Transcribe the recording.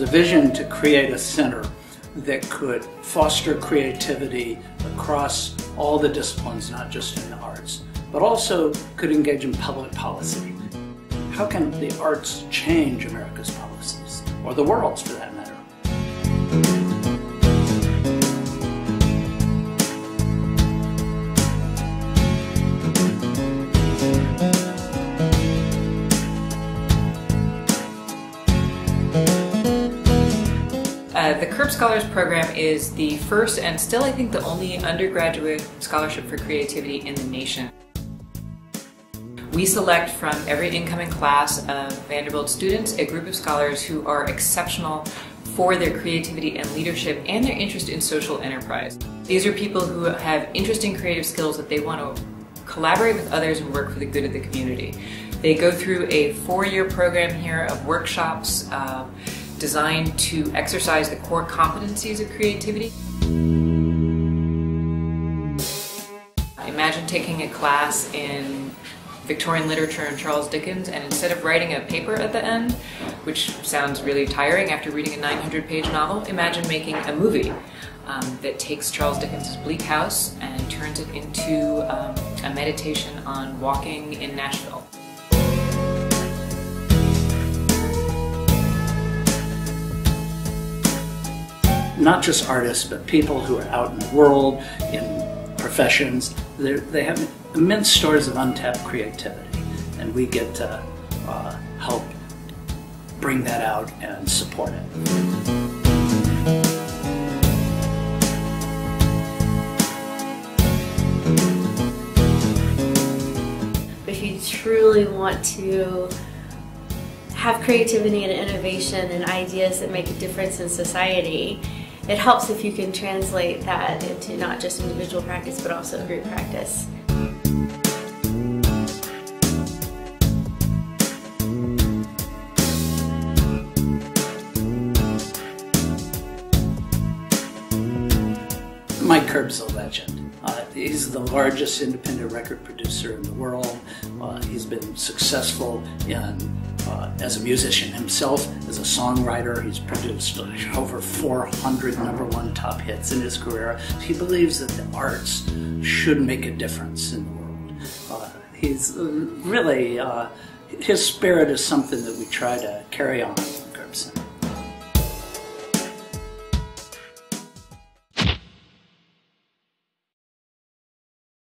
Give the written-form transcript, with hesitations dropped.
was a vision to create a center that could foster creativity across all the disciplines, not just in the arts, but also could engage in public policy. How can the arts change America's policies, or the world's for that matter? The CURB Scholars Program is the first and still, I think, the only undergraduate scholarship for creativity in the nation. We select from every incoming class of Vanderbilt students a group of scholars who are exceptional for their creativity and leadership and their interest in social enterprise. These are people who have interesting creative skills that they want to collaborate with others and work for the good of the community. They go through a four-year program here of workshops, designed to exercise the core competencies of creativity. Imagine taking a class in Victorian literature and Charles Dickens, and instead of writing a paper at the end, which sounds really tiring after reading a 900-page novel, imagine making a movie that takes Charles Dickens' Bleak House and turns it into a meditation on walking in Nashville. Not just artists, but people who are out in the world, in professions. They have immense stores of untapped creativity, and we get to help bring that out and support it. If you truly want to have creativity and innovation and ideas that make a difference in society, it helps if you can translate that into not just individual practice, but also group practice. Mike Curb's a legend. He's the largest independent record producer in the world. He's been successful as a musician himself, as a songwriter. He's produced over 400 #1 top hits in his career. He believes that the arts should make a difference in the world. He's really, his spirit is something that we try to carry on at the Curb Center.